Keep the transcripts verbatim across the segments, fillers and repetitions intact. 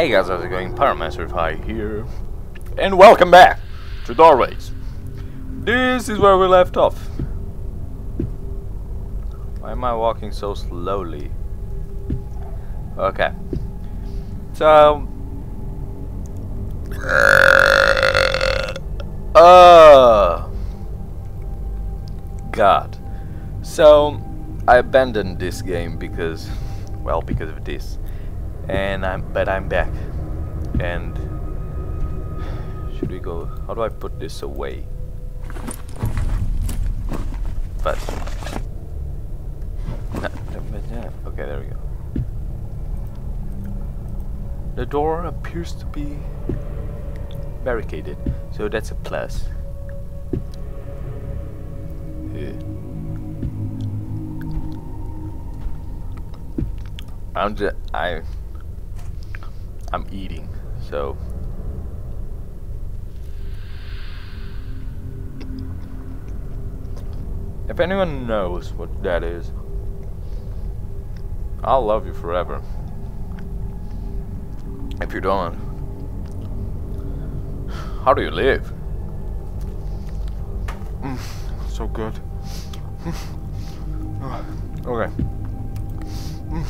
Hey guys, how's it going? Paramasterify here, and welcome back to Doorways. This is where we left off. Why am I walking so slowly? Okay. So... Uh... God. So, I abandoned this game because... Well, because of this. And I'm, but I'm back. And should we go? How do I put this away? But no, okay, there we go. The door appears to be barricaded, so that's a plus. Yeah. I'm just I. I'm eating, so if anyone knows what that is, I'll love you forever. If you don't, how do you live? Mm, so good. Okay. Mm.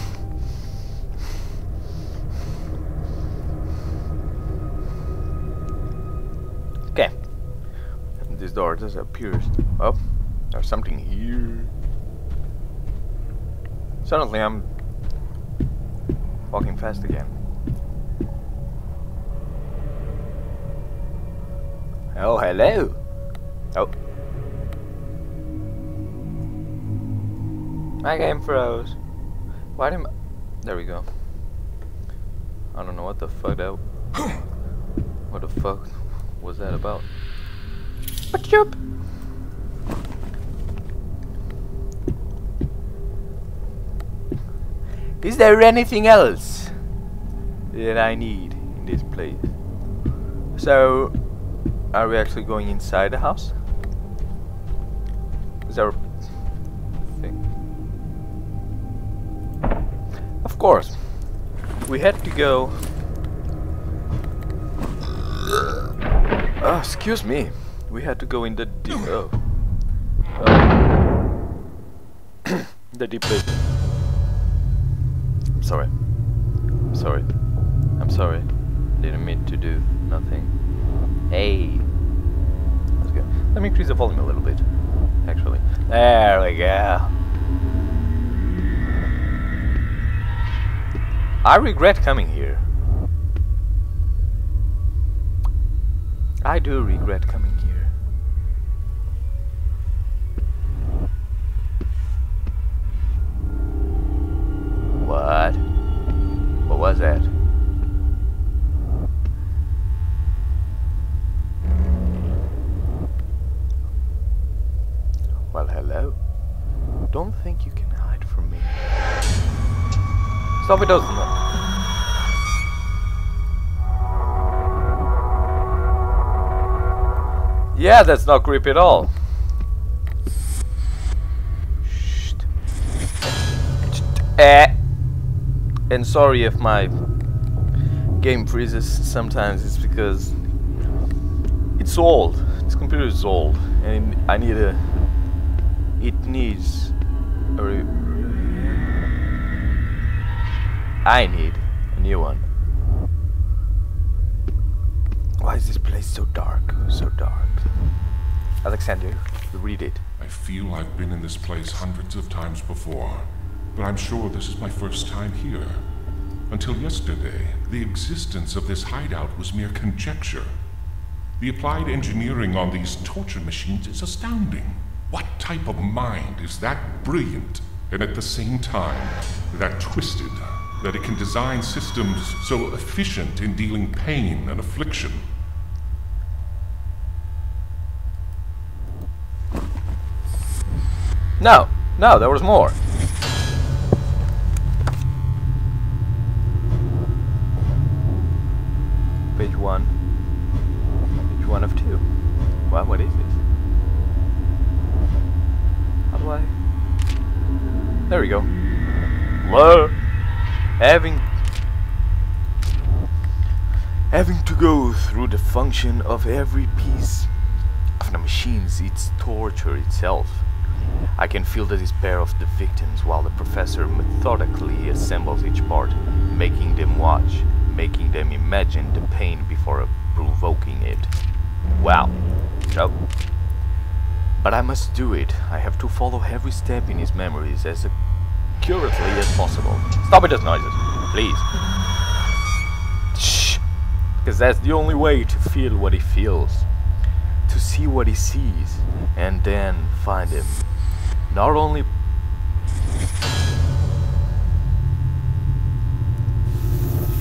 This door just appears. Oh, there's something here. Suddenly I'm walking fast again. Oh, hello. Oh. My game froze. Why didn't I... There we go. I don't know what the fuck that... What the fuck was that about? What is there anything else that I need in this place? So, are we actually going inside the house? Is there a thing? Of course, we had to go. Oh, excuse me. We had to go in the deep... Oh. Oh. The deep pit. I'm sorry. I'm sorry. I'm sorry. Didn't mean to do nothing. Hey. That's good. Let me increase the volume a little bit. Actually. There we go. I regret coming here. I do regret coming here. What? What was that? Well, hello. Don't think you can hide from me. Stop it, doesn't it? Yeah, that's not creepy at all. Eh. And sorry if my game freezes sometimes, it's because it's old. This computer is old and I need a... It needs a... Re I need a new one. Why is this place so dark? So dark. Alexander, read it. I feel I've been in this place hundreds of times before. But I'm sure this is my first time here. Until yesterday, the existence of this hideout was mere conjecture. The applied engineering on these torture machines is astounding. What type of mind is that brilliant, and at the same time, that twisted, that it can design systems so efficient in dealing pain and affliction? No, no, there was more. Page one. Page one of two. Wow, what is this? How do I... There we go. Hello. Having... Having to go through the function of every piece of the machines, it's torture itself. I can feel the despair of the victims while the professor methodically assembles each part, making them watch, making them imagine the pain before provoking it. Wow. So, but I must do it. I have to follow every step in his memories as accurately as possible. Stop with those noises, please. Shh. Because that's the only way to feel what he feels, to see what he sees, and then find him. Not only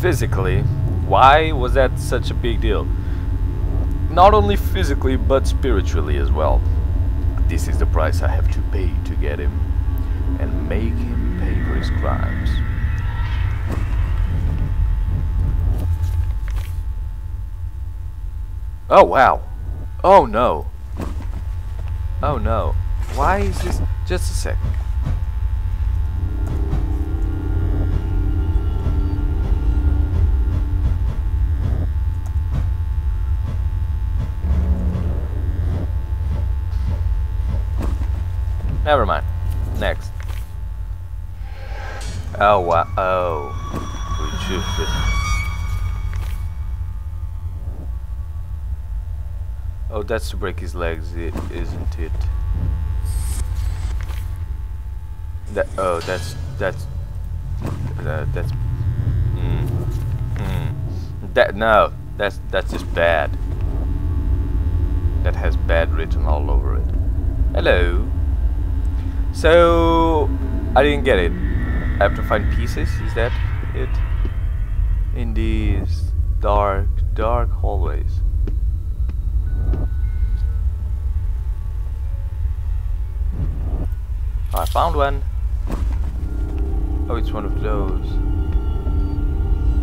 physically, why was that such a big deal? Not only physically, but spiritually as well. This is the price I have to pay to get him, and make him pay for his crimes. Oh wow! Oh no! Oh no! Why is this? Just a sec. Never mind. Next. Oh wow! Oh, we choose this. Oh, that's to break his legs, it isn't it? That, oh, that's that's uh, that's mm, mm, that no, that's that's just bad. That has bad written all over it. Hello. So I didn't get it. I have to find pieces. Is that it? In these dark, dark hallways. I found one. Oh, it's one of those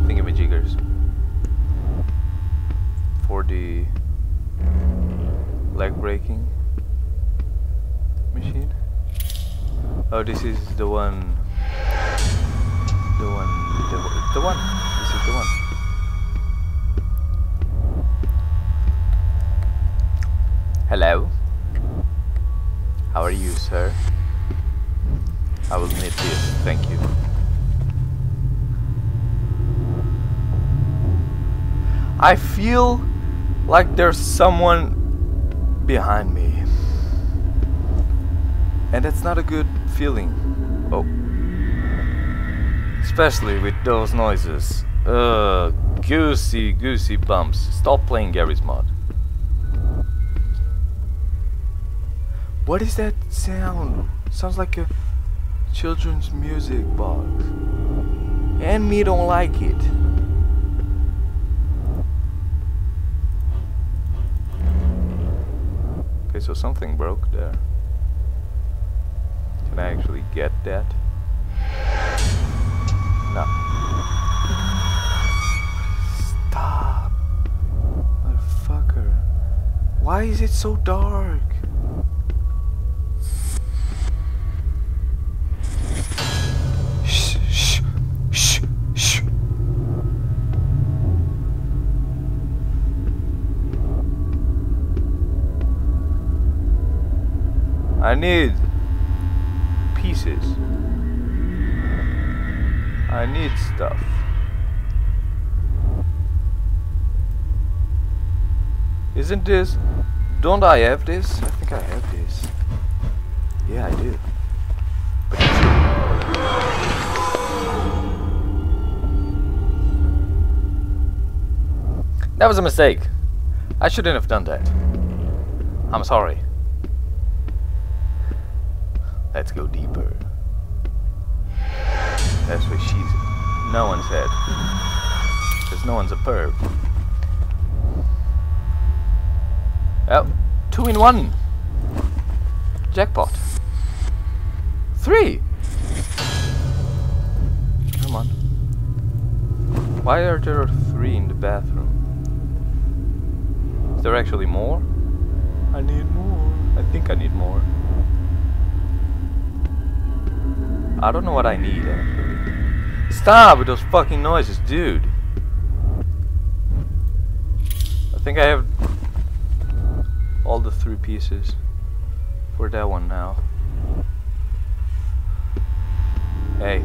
thingamajiggers for the leg breaking machine. Oh, this is the one. The one. The, the one. This is the one. Hello. How are you, sir? I will need this. Thank you. I feel like there's someone behind me, and that's not a good feeling. Oh, especially with those noises. Uh, goosey, goosey bumps. Stop playing Gary's mod. What is that sound? Sounds like a children's music box, and me don't like it. Okay, so something broke there. Can I actually get that? No. Stop, motherfucker. Why is it so dark? I need pieces. I need stuff. Isn't this... Don't I have this? I think I have this. Yeah, I do. But that was a mistake. I shouldn't have done that. I'm sorry. Let's go deeper. That's what she's... No one said. Because no one's a perv. Oh, two in one. Jackpot. Three. Come on. Why are there three in the bathroom? Is there actually more? I need more. I think I need more. I don't know what I need actually. Stop with those fucking noises, dude. think I have all the three pieces for that one now. Hey.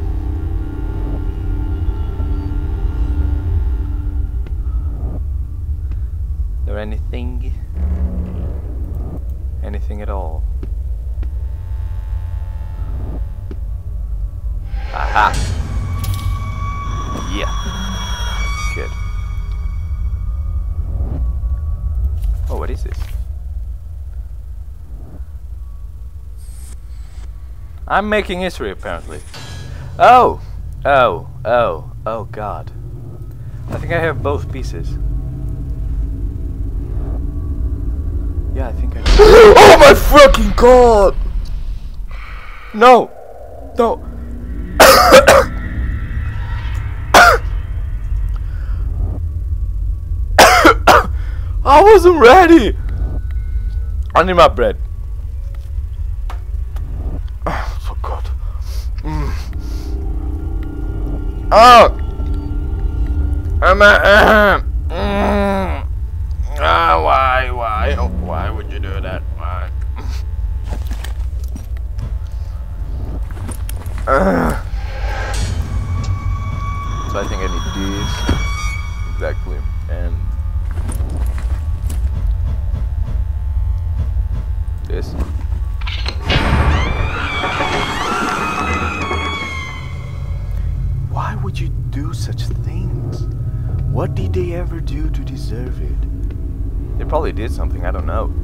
There anything? Anything at all? Aha! Yeah. Good. Oh, what is this? I'm making history, apparently. Oh! Oh, oh, oh god. I think I have both pieces. Yeah, I think I do. Oh my fucking god! No! No! I wasn't ready! I need my bread. Oh, for god. Mm. Oh! I'm a... Mm. Oh, why, why, oh, why would you do that? Why? uh. So I think I need these. Exactly. And this. Why would you do such things? What did they ever do to deserve it? They probably did something, I don't know.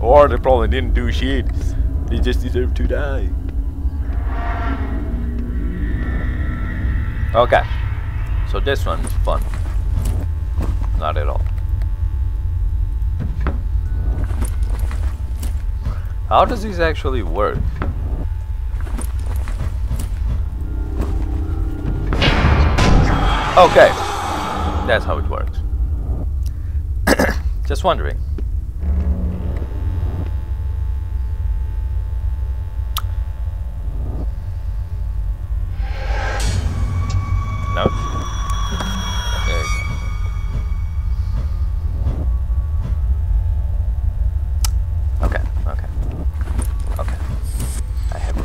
Or they probably didn't do shit. They just deserve to die. Okay. So this one's fun. Not at all. How does this actually work? Okay. That's how it works. Just wondering. No. Okay. Okay. Okay. Okay. I have it.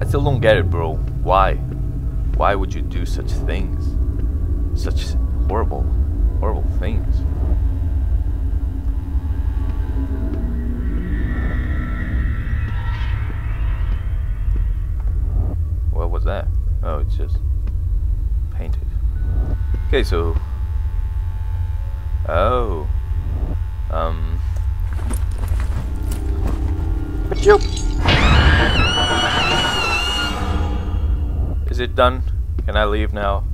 I still don't get it, bro. Why? Why would you do such things? Such horrible, horrible things. What was that? Oh, it's just painted. Okay, so... Oh. Um... But you... Is it done? Can I leave now?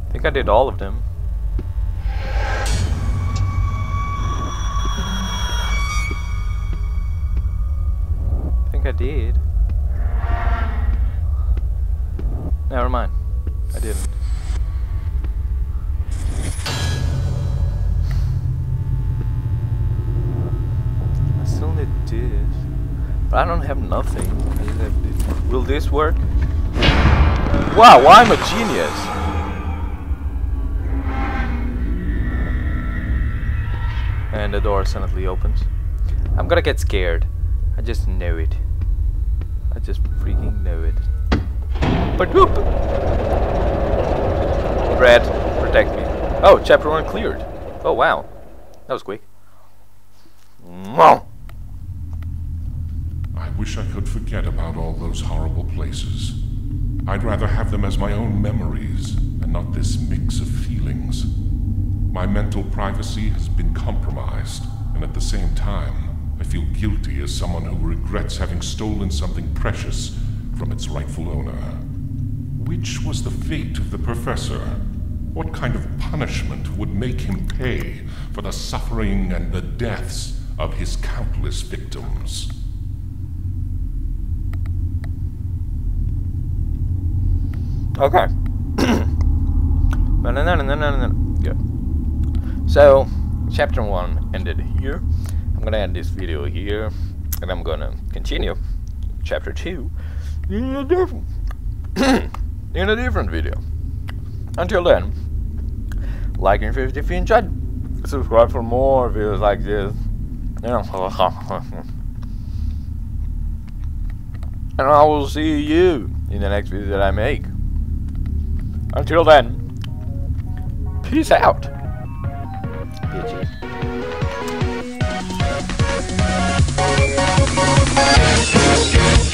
I think I did all of them. I think I did. Never mind. I didn't. I still need this. I don't have nothing. I just have this. Will this work? Wow, I'm a genius! And the door suddenly opens. I'm gonna get scared. I just know it. I just freaking know it. But whoop! Bread, protect me. Oh, chapter one cleared. Oh wow. That was quick. Mwah! I wish I could forget about all those horrible places. I'd rather have them as my own memories, and not this mix of feelings. My mental privacy has been compromised, and at the same time, I feel guilty as someone who regrets having stolen something precious from its rightful owner. Which was the fate of the professor? What kind of punishment would make him pay for the suffering and the deaths of his countless victims? Okay. No, no, no, no, no, no. Good. So, chapter one ended here. I'm gonna end this video here. and I'm gonna continue chapter two in a different in a different video. Until then, like and favorite if you enjoyed, subscribe for more videos like this. You know, and I will see you in the next video that I make. Until then, peace out, bitches. We'll be right back.